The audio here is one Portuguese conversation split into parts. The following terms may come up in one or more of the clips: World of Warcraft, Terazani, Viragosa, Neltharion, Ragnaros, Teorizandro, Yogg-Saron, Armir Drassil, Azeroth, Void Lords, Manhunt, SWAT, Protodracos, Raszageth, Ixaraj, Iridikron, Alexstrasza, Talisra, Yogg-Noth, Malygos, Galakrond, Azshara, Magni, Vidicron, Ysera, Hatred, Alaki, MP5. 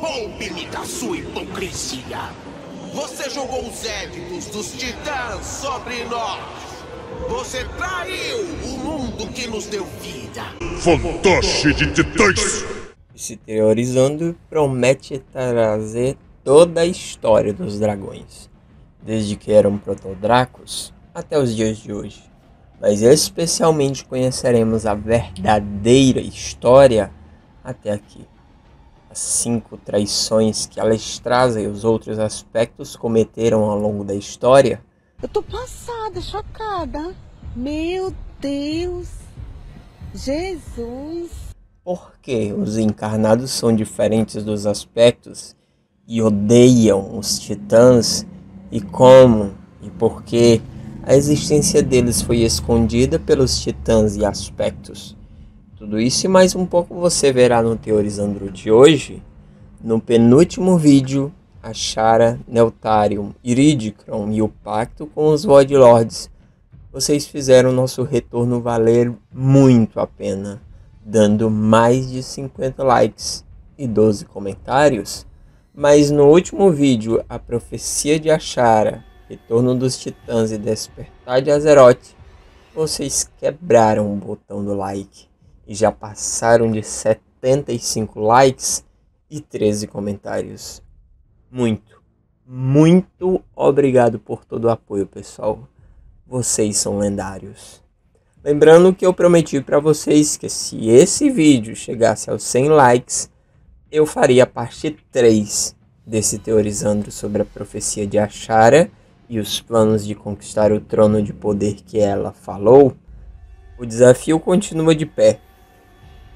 Poupe-me da sua hipocrisia. Você jogou os éditos dos titãs sobre nós. Você traiu o mundo que nos deu vida. Fantoche de titãs! Se teorizando, promete trazer toda a história dos dragões, desde que eram protodracos até os dias de hoje. Mas especialmente conheceremos a verdadeira história até aqui. As 5 traições que Alexstrasza e os outros aspectos cometeram ao longo da história. Eu tô passada, chocada. Meu Deus. Jesus. Porque os encarnados são diferentes dos aspectos e odeiam os titãs, e como e por que a existência deles foi escondida pelos titãs e aspectos. Tudo isso e mais um pouco você verá no Teorizandro de hoje, no penúltimo vídeo, Azshara, Neltharion, Iridikron e o pacto com os Void Lords. Vocês fizeram nosso retorno valer muito a pena, dando mais de 50 likes e 12 comentários. Mas no último vídeo, a profecia de Azshara, retorno dos titãs e despertar de Azeroth, vocês quebraram o botão do like. E já passaram de 75 likes e 13 comentários. Muito, muito obrigado por todo o apoio, pessoal. Vocês são lendários. Lembrando que eu prometi para vocês que se esse vídeo chegasse aos 100 likes, eu faria a parte 3 desse Teorizandro sobre a profecia de Azshara e os planos de conquistar o trono de poder que ela falou. O desafio continua de pé.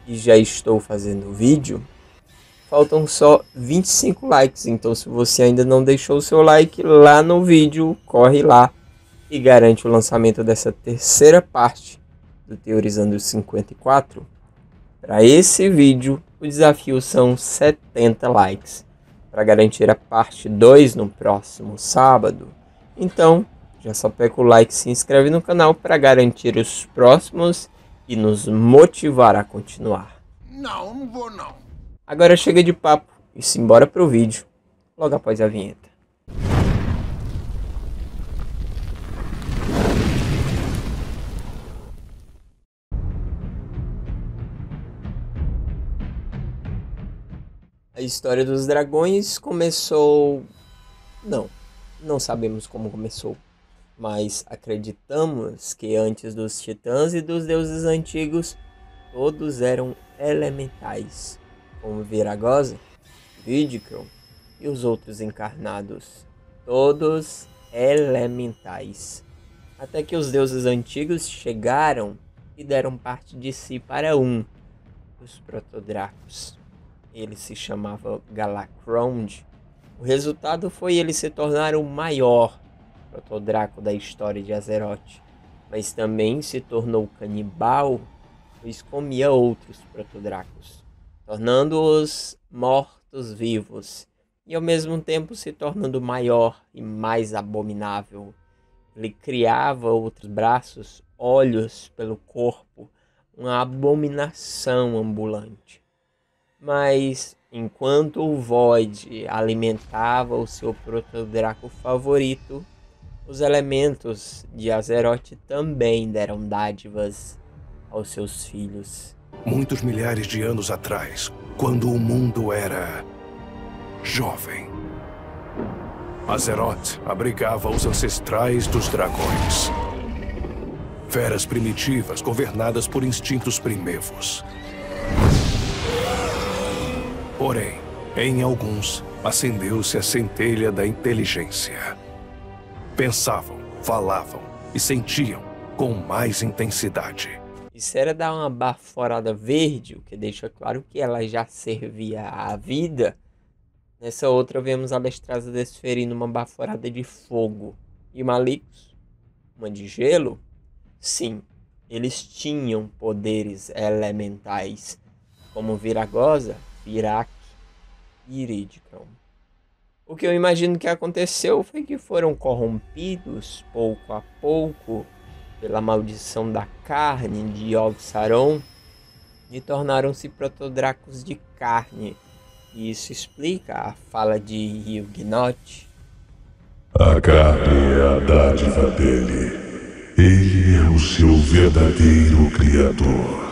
E já estou fazendo o vídeo, faltam só 25 likes, então se você ainda não deixou o seu like lá no vídeo, corre lá e garante o lançamento dessa terceira parte do Teorizando 54. Para esse vídeo, o desafio são 70 likes, para garantir a parte 2 no próximo sábado. Então, já só pega o like e se inscreve no canal para garantir os próximos e nos motivar a continuar. Não, não vou não. Agora chega de papo e simbora pro vídeo, logo após a vinheta. A história dos dragões começou... Não sabemos como começou, mas acreditamos que antes dos titãs e dos deuses antigos, todos eram elementais, como Viragosa, Vidicron e os outros encarnados, todos elementais. Até que os deuses antigos chegaram e deram parte de si para um, os protodracos. Ele se chamava Galakrond. O resultado foi ele se tornar o maior protodraco da história de Azeroth, mas também se tornou canibal, pois comia outros protodracos, tornando-os mortos-vivos, e ao mesmo tempo se tornando maior e mais abominável. Ele criava outros braços, olhos pelo corpo, uma abominação ambulante. Mas enquanto o Void alimentava o seu protodraco favorito, os elementos de Azeroth também deram dádivas aos seus filhos. Muitos milhares de anos atrás, quando o mundo era jovem, Azeroth abrigava os ancestrais dos dragões. Feras primitivas governadas por instintos primevos. Porém, em alguns, acendeu-se a centelha da inteligência. Pensavam, falavam e sentiam com mais intensidade. Ysera dá uma baforada verde, o que deixa claro que ela já servia à vida. Nessa outra vemos Alexstrasza desferindo uma baforada de fogo. E Malygos, uma de gelo? Sim, eles tinham poderes elementais, como Viragosa, Virac e Iridikron. O que eu imagino que aconteceu foi que foram corrompidos, pouco a pouco, pela maldição da carne de Yogg-Saron, e tornaram-se protodracos de carne, Isso explica a fala de Yogg-Noth. A carne é a dádiva dele. Ele é o seu verdadeiro criador.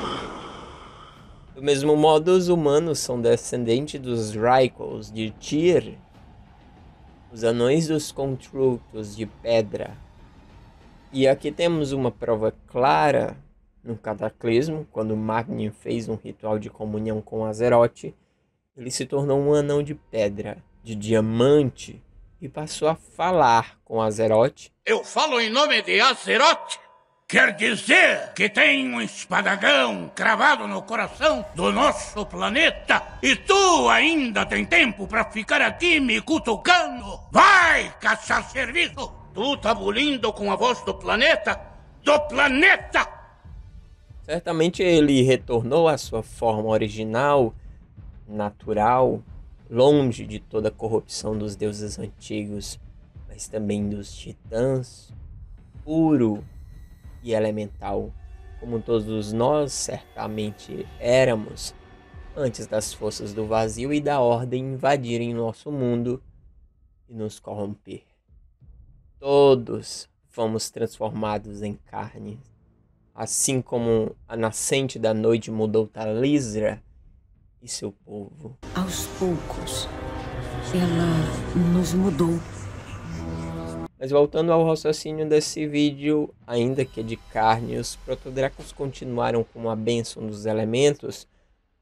Do mesmo modo, os humanos são descendentes dos Rykos de Tyr, os anões dos Construtos de Pedra. E aqui temos uma prova clara no Cataclismo, quando Magni fez um ritual de comunhão com Azeroth, ele se tornou um anão de pedra, de diamante, e passou a falar com Azeroth. Eu falo em nome de Azeroth! Quer dizer que tem um espadagão cravado no coração do nosso planeta e tu ainda tem tempo pra ficar aqui me cutucando? Vai caçar serviço! Tu tá bulindo com a voz do planeta? Do planeta! Certamente ele retornou à sua forma original, natural, longe de toda a corrupção dos deuses antigos, mas também dos titãs, puro e elemental, como todos nós certamente éramos, antes das forças do vazio e da ordem invadirem nosso mundo e nos corromper. Todos fomos transformados em carne, assim como a nascente da noite mudou Talisra e seu povo. Aos poucos, ela nos mudou. Mas voltando ao raciocínio desse vídeo, ainda que de carne, os protodracos continuaram com a bênção dos elementos,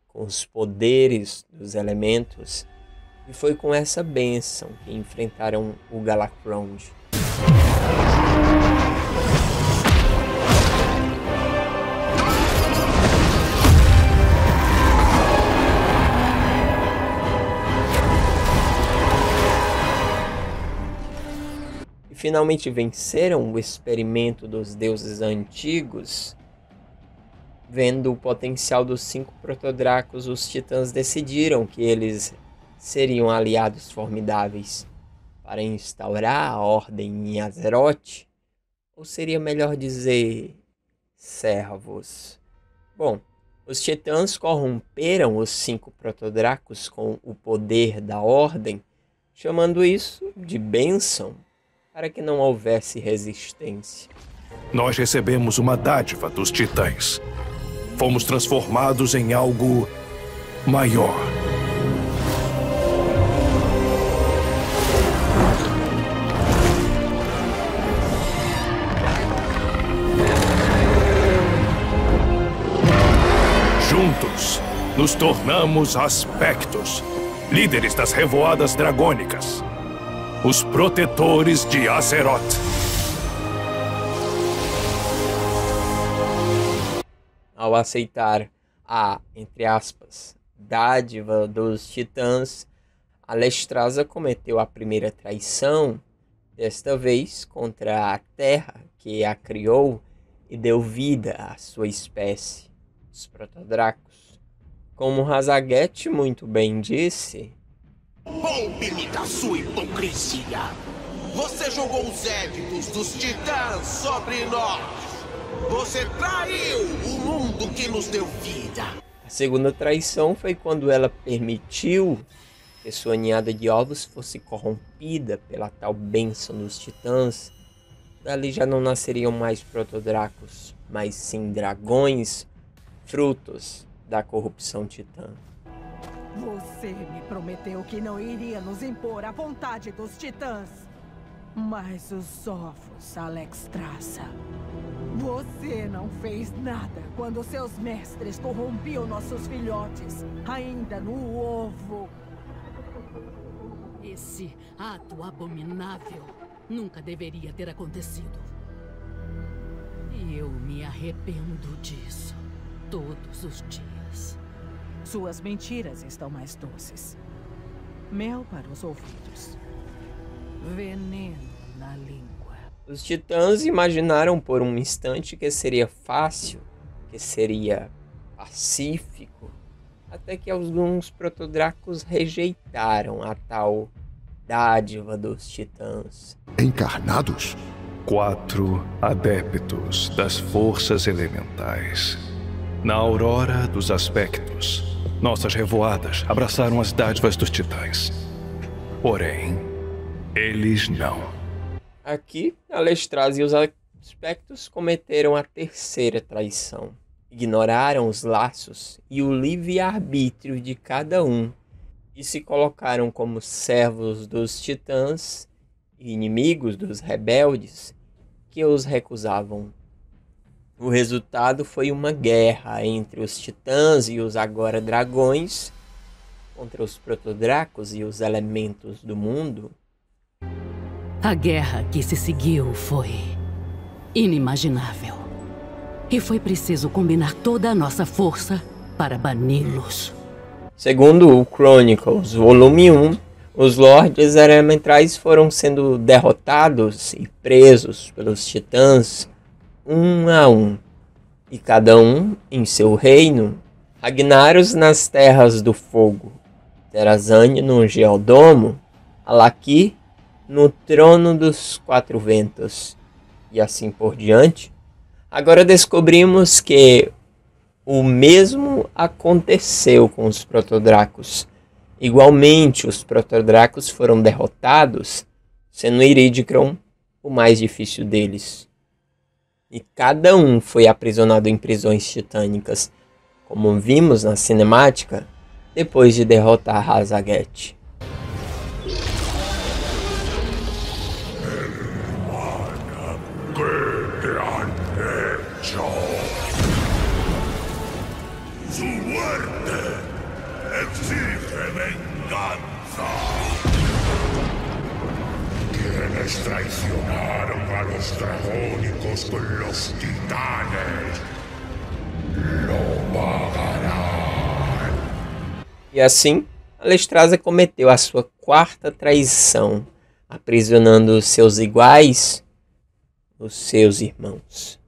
com os poderes dos elementos, e foi com essa bênção que enfrentaram o Galakrond. Finalmente venceram o experimento dos deuses antigos, vendo o potencial dos 5 protodracos, os titãs decidiram que eles seriam aliados formidáveis para instaurar a ordem em Azeroth, ou seria melhor dizer, servos. Bom, os titãs corromperam os 5 protodracos com o poder da ordem, chamando isso de bênção, para que não houvesse resistência. Nós recebemos uma dádiva dos titãs. Fomos transformados em algo maior. Juntos, nos tornamos aspectos, líderes das revoadas dragônicas. Os protetores de Azeroth. Ao aceitar a, entre aspas, dádiva dos titãs, Alexstrasza cometeu a primeira traição, desta vez contra a Terra que a criou e deu vida à sua espécie, os protodracos. Como Raszageth muito bem disse... Poupe-me da sua hipocrisia! Você jogou os éditos dos titãs sobre nós! Você traiu o mundo que nos deu vida! A segunda traição foi quando ela permitiu que sua ninhada de ovos fosse corrompida pela tal bênção dos titãs. Dali já não nasceriam mais protodracos, mas sim dragões, frutos da corrupção titã. Você me prometeu que não iria nos impor a vontade dos titãs. Mas os ovos, Alexstrasza. Você não fez nada quando seus mestres corrompiam nossos filhotes, ainda no ovo. Esse ato abominável nunca deveria ter acontecido. E eu me arrependo disso todos os dias. Suas mentiras estão mais doces. Mel para os ouvidos. Veneno na língua. Os titãs imaginaram por um instante que seria fácil, que seria pacífico, até que alguns protodracos rejeitaram a tal dádiva dos titãs. Encarnados? 4 adeptos das forças elementais. Na aurora dos aspectos. Nossas revoadas abraçaram as dádivas dos titãs. Porém, eles não. Aqui, Alexstrasza e os aspectos cometeram a terceira traição. Ignoraram os laços e o livre-arbítrio de cada um e se colocaram como servos dos titãs e inimigos dos rebeldes que os recusavam. O resultado foi uma guerra entre os titãs e os agora dragões, contra os protodracos e os elementos do mundo. A guerra que se seguiu foi inimaginável. E foi preciso combinar toda a nossa força para bani-los. Segundo o Chronicles, volume 1, os Lordes Elementais foram sendo derrotados e presos pelos titãs, um a um, e cada um em seu reino. Ragnaros nas Terras do Fogo, Terazani no Geodomo, Alaki no Trono dos Quatro Ventos, e assim por diante. Agora descobrimos que o mesmo aconteceu com os protodracos. Igualmente, os protodracos foram derrotados, sendo Iridikron o mais difícil deles. E cada um foi aprisionado em prisões titânicas, como vimos na cinemática, depois de derrotar Raszageth. Traicionaram a los dragónicos con los titanes. Lo pagarán. E assim, Alexstrasza cometeu a sua quarta traição, aprisionando os seus iguais, os seus irmãos.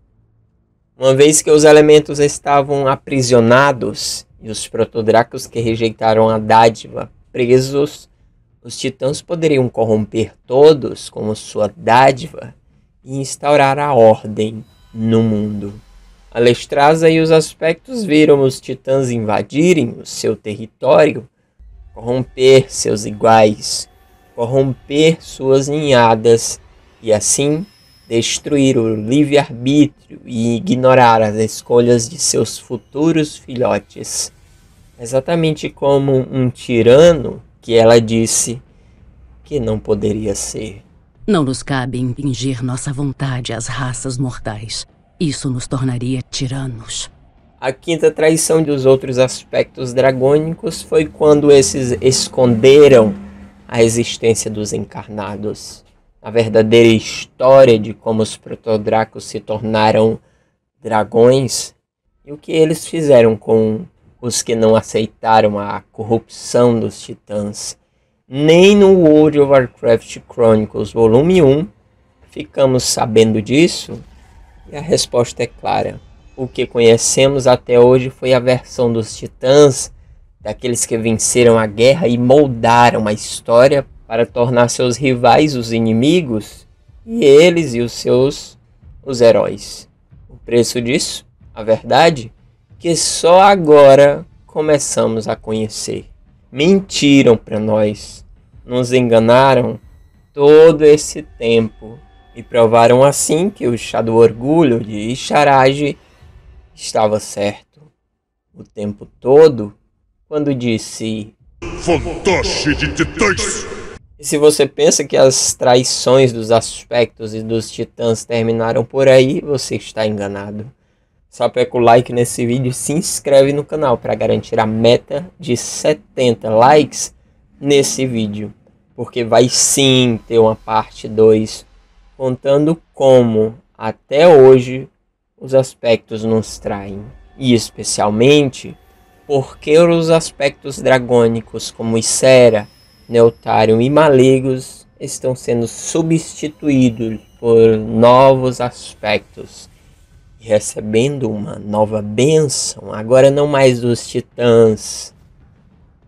Uma vez que os elementos estavam aprisionados e os protodracos que rejeitaram a dádiva presos, os titãs poderiam corromper todos como sua dádiva e instaurar a ordem no mundo. Alexstrasza e os aspectos viram os titãs invadirem o seu território, corromper seus iguais, corromper suas ninhadas e assim destruir o livre-arbítrio e ignorar as escolhas de seus futuros filhotes. Exatamente como um tirano que ela disse que não poderia ser. Não nos cabe impingir nossa vontade às raças mortais. Isso nos tornaria tiranos. A quinta traição dos outros aspectos dragônicos foi quando esses esconderam a existência dos encarnados. A verdadeira história de como os protodracos se tornaram dragões e o que eles fizeram com os que não aceitaram a corrupção dos titãs. Nem no World of Warcraft Chronicles volume 1 ficamos sabendo disso, e a resposta é clara. O que conhecemos até hoje foi a versão dos titãs, daqueles que venceram a guerra e moldaram a história para tornar seus rivais os inimigos, e eles e os seus os heróis. O preço disso, a verdade, que só agora começamos a conhecer. Mentiram para nós, nos enganaram todo esse tempo e provaram assim que o chá do orgulho de Ixaraj estava certo o tempo todo quando disse: fantoche de titãs! E se você pensa que as traições dos aspectos e dos titãs terminaram por aí, você está enganado. Só pega o like nesse vídeo e se inscreve no canal para garantir a meta de 70 likes nesse vídeo. Porque vai sim ter uma parte 2 contando como até hoje os aspectos nos traem. E especialmente porque os aspectos dragônicos como Ysera, Neltharion e Malygos estão sendo substituídos por novos aspectos. E recebendo uma nova bênção, agora não mais dos titãs,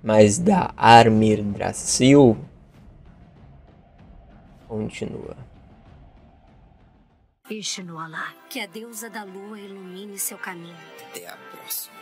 mas da Armir Drassil. Continua. Deixe-no, Alá, que a deusa da lua ilumine seu caminho. Até a próxima.